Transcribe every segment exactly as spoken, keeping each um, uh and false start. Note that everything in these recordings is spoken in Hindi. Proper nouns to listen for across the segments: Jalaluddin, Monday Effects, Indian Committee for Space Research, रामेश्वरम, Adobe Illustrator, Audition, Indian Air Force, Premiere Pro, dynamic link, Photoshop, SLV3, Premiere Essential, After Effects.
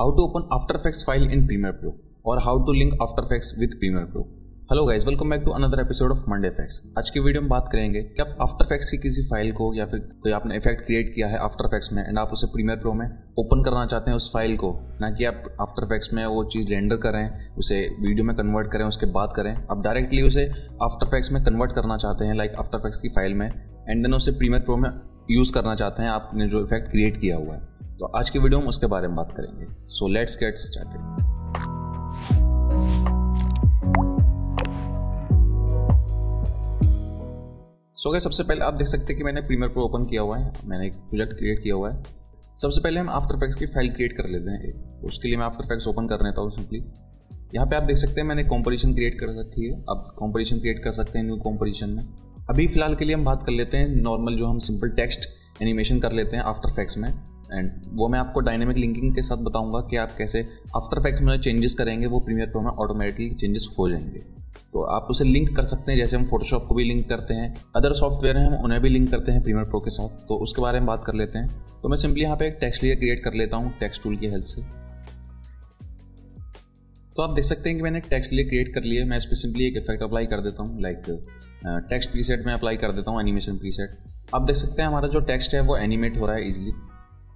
how to open After Effects file in Premiere Pro और how to link After Effects with Premiere Pro। Hello guys, welcome back to another episode of Monday effects. आज की वीडियो में बात करेंगे कि आप आफ्टर इफेक्ट्स की किसी फाइल को या फिर कोई आपने इफेक्ट क्रिएट किया है आफ्टर इफेक्ट्स में एंड आप उसे प्रीमियर प्रो में ओपन करना चाहते हैं उस फाइल को, ना कि आप आफ्टर इफेक्ट्स में वो चीज़ रेंडर करें, उसे वीडियो में कन्वर्ट करें, उसके बाद करें। आप डायरेक्टली उसे आफ्टर इफेक्ट्स में कन्वर्ट करना चाहते हैं लाइक आफ्टर इफेक्ट्स की फाइल में एंड देन उसे प्रीमियर प्रो में यूज़ करना चाहते हैं आपने जो इफेक्ट क्रिएट किया हुआ है। तो आज की वीडियो में उसके बारे में बात करेंगे। So let's get started. So guys, सबसे पहले आप देख सकते हैं कि मैंने प्रीमियर प्रो ओपन किया हुआ है, मैंने एक प्रोजेक्ट क्रिएट किया हुआ है। सबसे पहले हम आफ्टर इफेक्ट्स की फाइल क्रिएट कर लेते हैं। उसके लिए मैं आफ्टर इफेक्ट्स ओपन कर लेता हूँ सिंपली। यहाँ पे आप देख सकते हैं मैंने कॉम्पोजिशन क्रिएट कर रखी है। आप कॉम्पोजिशन क्रिएट कर सकते हैं न्यू कॉम्पोजिशन में। अभी फिलहाल के लिए हम बात कर लेते हैं नॉर्मल जो हम सिंपल टेक्स्ट एनिमेशन कर लेते हैं आफ्टर इफेक्ट्स में, एंड वो मैं आपको डायनेमिक लिंकिंग के साथ बताऊँगा कि आप कैसे आफ्टर इफेक्ट्स में चेंजेस करेंगे वो प्रीमियर प्रो में ऑटोमेटिकली चेंजेस हो जाएंगे। तो आप उसे लिंक कर सकते हैं जैसे हम फोटोशॉप को भी लिंक करते हैं, अदर सॉफ्टवेयर हैं हम उन्हें भी लिंक करते हैं प्रीमियर प्रो के साथ। तो उसके बारे में बात कर लेते हैं। तो मैं सिंपली यहाँ पे एक टेक्स्ट लेयर क्रिएट कर लेता हूँ टेक्स्ट टूल की हेल्प से। तो आप देख सकते हैं कि मैंने एक टेक्स्ट लेयर क्रिएट कर लिया है। मैं इस पर सिंपली एक इफेक्ट अप्लाई कर देता हूँ, लाइक टेक्स्ट प्रीसेट में अप्लाई कर देता हूँ, एनिमेशन प्रीसेट। आप देख सकते हैं हमारा जो टेक्स्ट है वो एनिमेट हो रहा है ईजिली।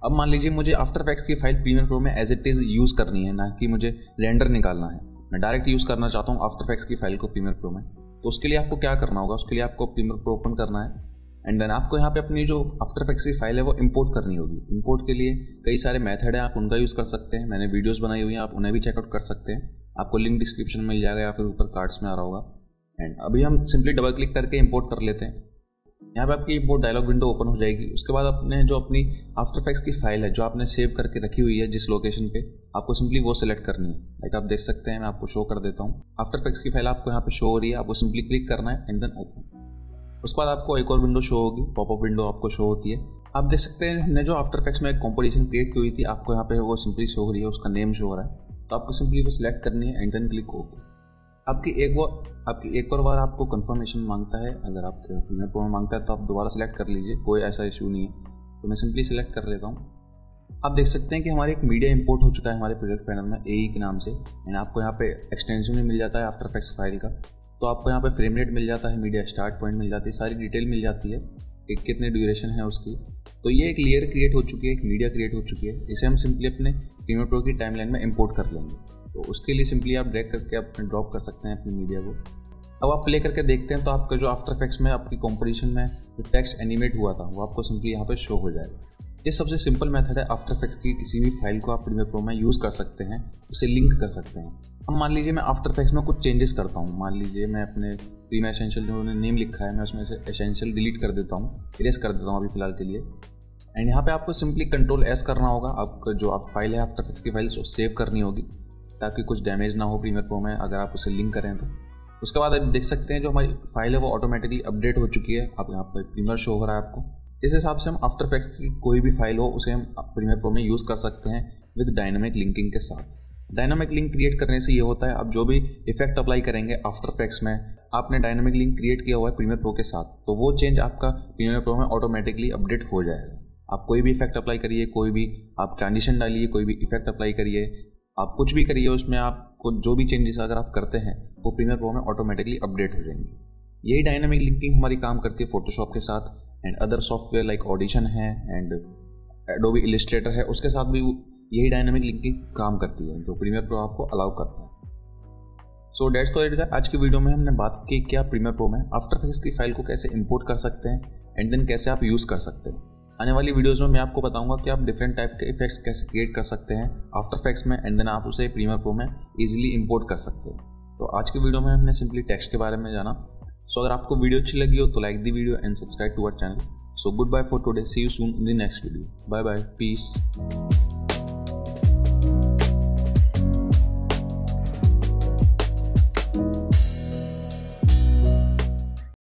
अब मान लीजिए मुझे आफ्टर इफेक्ट्स की फाइल प्रीमियर प्रो में एज इट इज़ यूज़ करनी है, ना कि मुझे रेंडर निकालना है। मैं डायरेक्ट यूज़ करना चाहता हूँ आफ्टर इफेक्ट्स की फाइल को प्रीमियर प्रो में। तो उसके लिए आपको क्या करना होगा, उसके लिए आपको प्रीमियर प्रो ओपन करना है एंड देन आपको यहाँ पे अपनी जो आफ्टर इफेक्ट्स की फाइल है वो इंपोर्ट करनी होगी। इंपोर्ट के लिए कई सारे मेथड हैं, आप उनका यूज़ कर सकते हैं। मैंने वीडियोस बनाई हुई हैं, आप उन्हें भी चेकआउट कर सकते हैं। आपको लिंक डिस्क्रिप्शन में मिल जाएगा या फिर ऊपर कार्ड्स में आ रहा होगा। एंड अभी हम सिंपली डबल क्लिक करके इंपोर्ट कर लेते हैं। यहाँ पे आपकी इंपोर्ट डायलॉग विंडो ओपन हो जाएगी। उसके बाद आपने जो अपनी आफ्टर इफेक्ट्स की फाइल है जो आपने सेव करके रखी हुई है जिस लोकेशन पे, आपको सिंपली वो सिलेक्ट करनी है। लाइक आप देख सकते हैं मैं आपको शो कर देता हूँ आफ्टर इफेक्ट्स की फाइल आपको यहाँ पे शो हो रही है। आपको सिंपली क्लिक करना है एंड देन ओपन। उसके बाद आपको एक और विंडो शो होगी, पॉपअप विंडो आपको शो होती है। आप देख सकते हैं हमने जो आफ्टर इफेक्ट्स में एक कॉम्पोजिशन क्रिएट की हुई थी आपको यहाँ पे वो सिंपली शो हो रही है, उसका नेम शो हो रहा है। तो आपको सिंपली वो सिलेक्ट करनी है एंड देन क्लिक ओके। आपकी एक बार आपकी एक और बार आपको कंफर्मेशन मांगता है, अगर आपके प्रीमियर प्रो में मांगता है तो आप दोबारा सेलेक्ट कर लीजिए, कोई ऐसा इशू नहीं है। तो मैं सिंपली सेलेक्ट कर लेता हूँ। आप देख सकते हैं कि हमारे एक मीडिया इंपोर्ट हो चुका है हमारे प्रोजेक्ट पैनल में ए ई के नाम से, एंड आपको यहाँ पे एक्सटेंशन भी मिल जाता है आफ्टर इफेक्ट्स फाइल का। तो आपको यहाँ पे फ्रेम रेट मिल जाता है, मीडिया स्टार्ट पॉइंट मिल जाती है, सारी डिटेल मिल जाती है कि कितने ड्यूरेशन है उसकी। तो ये एक लेयर क्रिएट हो चुकी है, एक मीडिया क्रिएट हो चुकी है। इसे हम सिंपली अपने प्रीमियर प्रो की टाइमलाइन में इंपोर्ट कर लेंगे। तो उसके लिए सिंपली आप ड्रैग करके आप ड्रॉप कर सकते हैं अपनी मीडिया को। अब आप प्ले करके देखते हैं तो आपका जो आफ्टर इफेक्ट्स में आपकी कॉम्पोजिशन में जो टेक्स्ट एनिमेट हुआ था वो आपको सिंपली यहाँ पे शो हो जाएगा। ये सबसे सिंपल मेथड है, आफ्टर इफेक्ट्स की किसी भी फाइल को आप प्रीमियर प्रो में यूज़ कर सकते हैं, उसे लिंक कर सकते हैं। अब मान लीजिए मैं आफ्टर इफेक्ट्स में कुछ चेंजेस करता हूँ, मान लीजिए मैं अपने प्रीमियर एसेंशियल जो नेम लिखा है मैं उसमें से एसेंशियल डिलीट कर देता हूँ, इरेज कर देता हूँ अभी फिलहाल के लिए। एंड यहाँ पर आपको सिंपली कंट्रोल एस करना होगा, आपका जो आप फाइल है आफ्टर इफेक्ट्स की फाइल सेव करनी होगी ताकि कुछ डैमेज ना हो प्रीमियर प्रो में अगर आप उसे लिंक करें तो। उसके बाद आप देख सकते हैं जो हमारी फाइल है वो ऑटोमेटिकली अपडेट हो चुकी है। आप यहाँ पर प्रीमियर शो हो रहा है आपको। इस हिसाब से हम आफ्टर इफेक्ट्स की कोई भी फाइल हो उसे हम प्रीमियर प्रो में यूज़ कर सकते हैं विद डायनामिक लिंकिंग के साथ। डायनामिक लिंक क्रिएट करने से ये होता है आप जो भी इफेक्ट अप्लाई करेंगे आफ्टर इफेक्ट्स में, आपने डायनामिक लिंक क्रिएट किया हुआ है प्रीमियर प्रो के साथ, तो वो चेंज आपका प्रीमियर प्रो में ऑटोमेटिकली अपडेट हो जाएगा। आप कोई भी इफेक्ट अप्लाई करिए, कोई भी आप ट्रांजिशन डालिए, कोई भी इफेक्ट अप्लाई करिए, आप कुछ भी करिए उसमें आपको जो भी चेंजेस अगर आप करते हैं वो प्रीमियर प्रो में ऑटोमेटिकली अपडेट हो जाएंगे। यही डायनामिक लिंकिंग हमारी काम करती है फोटोशॉप के साथ and other software like Audition है एंड एडोबी इलिस्ट्रेटर है, उसके साथ भी यही डायनामिक लिंकिंग काम करती है जो प्रीमियर प्रो आपको अलाउ करता है। So that's for it. आज की वीडियो में हमने बात की कि आप प्रीमियर प्रो में आफ्टर इफेक्ट्स की फाइल को कैसे इंपोर्ट कर सकते हैं एंड देन कैसे आप यूज़ कर सकते हैं। आने वाली वीडियोस में मैं आपको बताऊंगा कि आप डिफरेंट टाइप के इफेक्ट्स कैसे क्रिएट कर सकते हैं आफ्टर इफेक्ट्स में एंड देन आप उसे प्रीमियर प्रो में इजीली इंपोर्ट कर सकते हैं। तो आज की वीडियो में हमने सिंपली टेक्स्ट के बारे में जाना। सो अगर आपको वीडियो अच्छी लगी हो तो like the video and subscribe to our channel. So good bye for today, see you soon in the next video. Bye bye, piece.